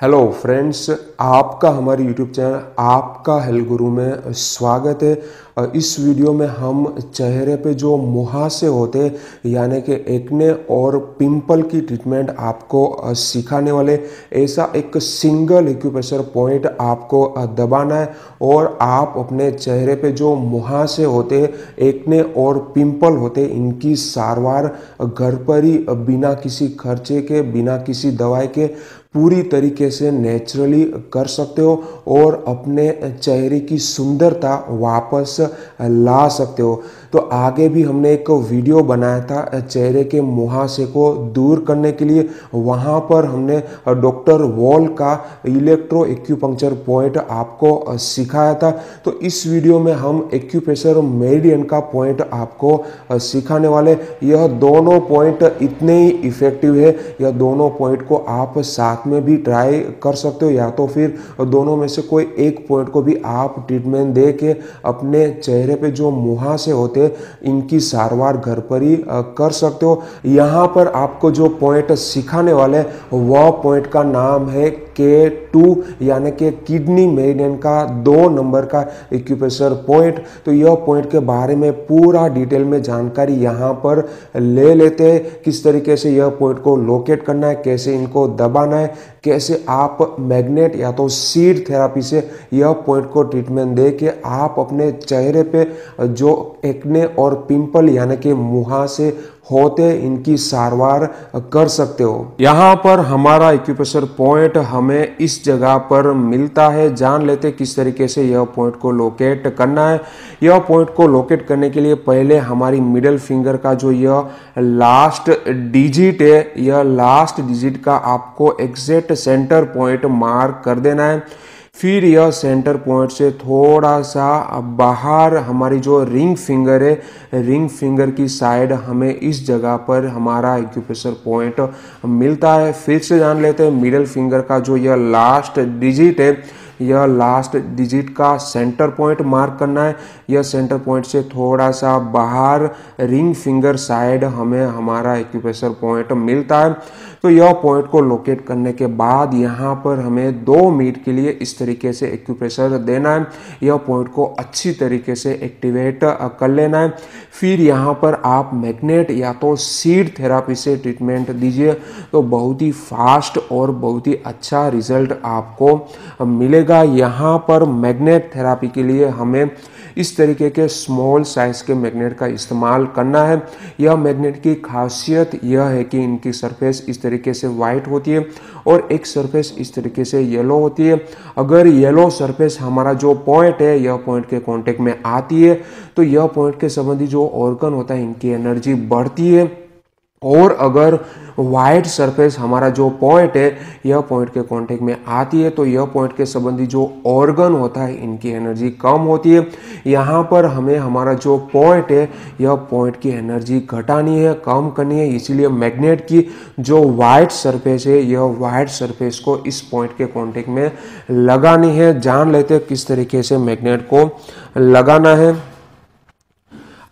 Hello friends, आपका हमारे YouTube channel आपका हेल्थ गुरु में स्वागत है। और इस वीडियो में हम चेहरे पे जो मुहासे होते हैं यानी कि एक्ने और पिंपल की ट्रीटमेंट आपको सिखाने वाले। ऐसा एक सिंगल एक्यूप्रेशर पॉइंट आपको दबाना है और आप अपने चेहरे पे जो मुहासे होते हैं, एक्ने और पिंपल होते हैं, इनकी सारवार घर पर ही बिना किसी खर्चे के, बिना किसी दवाई के पूरी तरीके से नेचुरली कर सकते हो और अपने चेहरे की सुंदरता वापस ला सकते हो। तो आगे भी हमने एक वीडियो बनाया था चेहरे के मुहासे को दूर करने के लिए। वहाँ पर हमने डॉक्टर वॉल का इलेक्ट्रो एक्यूपंक्चर पॉइंट आपको सिखाया था। तो इस वीडियो में हम एक्यूप्रेशर मेरिडियन का पॉइंट आपको सिखाने वाले। यह दोनों पॉइंट इतने ही इफेक्टिव है। यह दोनों पॉइंट को आप साथ में भी ट्राई कर सकते हो, या तो फिर दोनों में से कोई एक पॉइंट को भी आप ट्रीटमेंट दे के अपने चेहरे पे जो मुहासे होते इनकी सारवार घर पर ही कर सकते हो। यहाँ पर आपको जो पॉइंट सिखाने वाले वह पॉइंट का नाम है K 2 यानी कि किडनी मेरिडियन का 2 नंबर का एक्यूप्रेशर पॉइंट। तो यह पॉइंट के बारे में पूरा डिटेल में जानकारी यहाँ पर ले लेते हैं। किस तरीके से यह पॉइंट को लोकेट करना है, कैसे इनको दबाना है, कैसे आप मैग्नेट या तो सीड थेरापी से यह पॉइंट को ट्रीटमेंट दे के आप अपने चेहरे पे जो एक्ने और पिंपल यानी कि मुहासे होते इनकी सारवार कर सकते हो। यहाँ पर हमारा एक्यूप्रेशर पॉइंट हमें इस जगह पर मिलता है। जान लेते किस तरीके से यह पॉइंट को लोकेट करना है। यह पॉइंट को लोकेट करने के लिए पहले हमारी मिडल फिंगर का जो यह लास्ट डिजिट है, यह लास्ट डिजिट का आपको एग्जैक्ट सेंटर पॉइंट मार्क कर देना है। फिर यह सेंटर पॉइंट से थोड़ा सा बाहर हमारी जो रिंग फिंगर है, रिंग फिंगर की साइड हमें इस जगह पर हमारा एक्यूप्रेशर पॉइंट मिलता है। फिर से जान लेते हैं मिडिल फिंगर का जो यह लास्ट डिजिट है, यह लास्ट डिजिट का सेंटर पॉइंट मार्क करना है। यह सेंटर पॉइंट से थोड़ा सा बाहर रिंग फिंगर साइड हमें हमारा एक्यूप्रेशर पॉइंट मिलता है। तो यह पॉइंट को लोकेट करने के बाद यहाँ पर हमें 2 मिनट के लिए इस तरीके से एक्यूप्रेशर देना है। यह पॉइंट को अच्छी तरीके से एक्टिवेट कर लेना है। फिर यहाँ पर आप मैग्नेट या तो सीड थेरापी से ट्रीटमेंट दीजिए तो बहुत ही फास्ट और बहुत ही अच्छा रिजल्ट आपको मिलेगा। यहाँ पर मैग्नेट थेरापी के लिए हमें इस तरीके के स्मॉल साइज के मैग्नेट का इस्तेमाल करना है। यह मैग्नेट की खासियत यह है कि इनकी सरफेस इस तरीके से वाइट होती है और एक सरफेस इस तरीके से येलो होती है। अगर येलो सरफेस हमारा जो पॉइंट है यह पॉइंट के कांटेक्ट में आती है तो यह पॉइंट के संबंधी जो ऑर्गन होता है इनकी एनर्जी बढ़ती है, और अगर वाइट सरफेस हमारा जो पॉइंट है यह पॉइंट के कांटेक्ट में आती है तो यह पॉइंट के संबंधी जो ऑर्गन होता है इनकी एनर्जी कम होती है। यहाँ पर हमें हमारा जो पॉइंट है यह पॉइंट की एनर्जी घटानी है, कम करनी है। इसीलिए मैग्नेट की जो वाइट सरफेस है यह वाइट सरफेस को इस पॉइंट के कांटेक्ट में लगानी है। जान लेते हैं किस तरीके से मैग्नेट को लगाना है।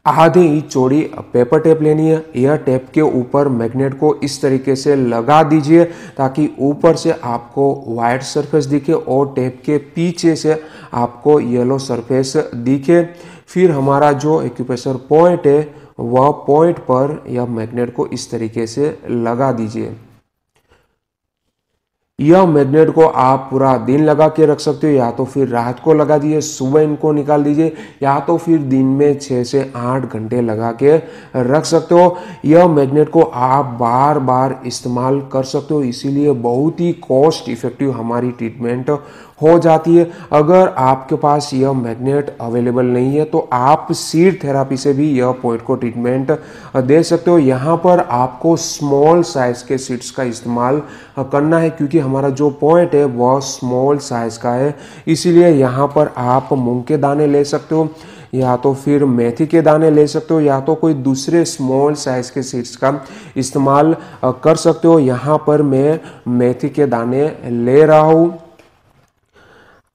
आधे इंच चौड़ी पेपर टेप लेनी है। यह टेप के ऊपर मैग्नेट को इस तरीके से लगा दीजिए ताकि ऊपर से आपको वाइट सरफेस दिखे और टेप के पीछे से आपको येलो सरफेस दिखे। फिर हमारा जो एक्यूप्रेशर पॉइंट है वह पॉइंट पर यह मैग्नेट को इस तरीके से लगा दीजिए। यह मैग्नेट को आप पूरा दिन लगा के रख सकते हो, या तो फिर रात को लगा दीजिए, सुबह इनको निकाल दीजिए, या तो फिर दिन में 6 से 8 घंटे लगा के रख सकते हो। यह मैग्नेट को आप बार बार इस्तेमाल कर सकते हो, इसीलिए बहुत ही कॉस्ट इफेक्टिव हमारी ट्रीटमेंट हो जाती है। अगर आपके पास यह मैग्नेट अवेलेबल नहीं है तो आप सीड थेरापी से भी यह पॉइंट को ट्रीटमेंट दे सकते हो। यहाँ पर आपको स्मॉल साइज के सीड्स का इस्तेमाल करना है क्योंकि हमारा जो पॉइंट है वह स्मॉल साइज का है। इसीलिए यहाँ पर आप मूंग के दाने ले सकते हो, या तो फिर मेथी के दाने ले सकते हो, या तो कोई दूसरे स्मॉल साइज के सीड्स का इस्तेमाल कर सकते हो। यहाँ पर मैं मेथी के दाने ले रहा हूँ।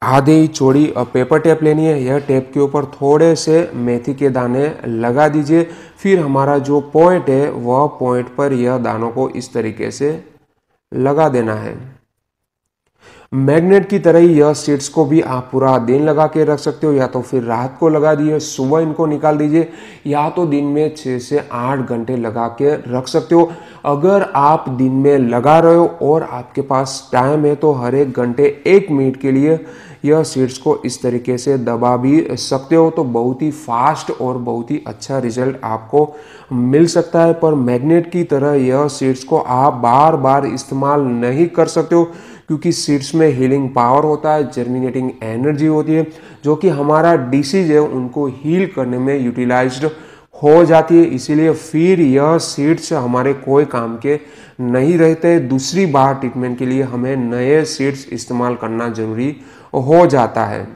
आधे ही चौड़ी पेपर टेप लेनी है। यह टेप के ऊपर थोड़े से मेथी के दाने लगा दीजिए। फिर हमारा जो पॉइंट है वह पॉइंट पर यह दानों को इस तरीके से लगा देना है। मैग्नेट की तरह ही यह सीड्स को भी आप पूरा दिन लगा के रख सकते हो, या तो फिर रात को लगा दिए, सुबह इनको निकाल दीजिए, या तो दिन में 6 से 8 घंटे लगा के रख सकते हो। अगर आप दिन में लगा रहे हो और आपके पास टाइम है तो हर एक घंटे 1 मिनट के लिए यह सीड्स को इस तरीके से दबा भी सकते हो, तो बहुत ही फास्ट और बहुत ही अच्छा रिजल्ट आपको मिल सकता है। पर मैग्नेट की तरह यह सीड्स को आप बार बार इस्तेमाल नहीं कर सकते हो, क्योंकि सीड्स में हीलिंग पावर होता है, जर्मिनेटिंग एनर्जी होती है, जो कि हमारा डिसीज है उनको हील करने में यूटिलाइज्ड हो जाती है। इसीलिए फिर यह सीड्स हमारे कोई काम के नहीं रहते, दूसरी बार ट्रीटमेंट के लिए हमें नए सीड्स इस्तेमाल करना जरूरी हो जाता है।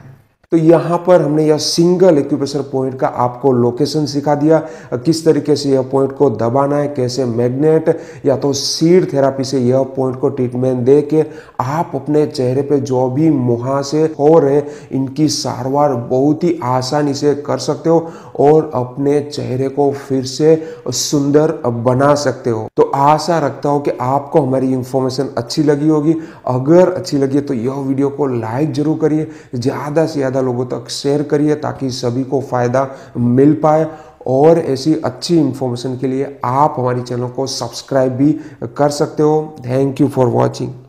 तो यहाँ पर हमने यह सिंगल एक्यूप्रेशर पॉइंट का आपको लोकेशन सिखा दिया, किस तरीके से यह पॉइंट को दबाना है, कैसे मैग्नेट या तो सीड थेरापी से यह पॉइंट को ट्रीटमेंट दे के आप अपने चेहरे पे जो भी मुहासे हो रहे इनकी सारवार बहुत ही आसानी से कर सकते हो और अपने चेहरे को फिर से सुंदर बना सकते हो। तो आशा रखता हूँ कि आपको हमारी इंफॉर्मेशन अच्छी लगी होगी। अगर अच्छी लगी तो यह वीडियो को लाइक जरूर करिए, ज़्यादा से ज़्यादा लोगों तक शेयर करिए ताकि सभी को फायदा मिल पाए, और ऐसी अच्छी इंफॉर्मेशन के लिए आप हमारे चैनल को सब्सक्राइब भी कर सकते हो। Thank you for watching.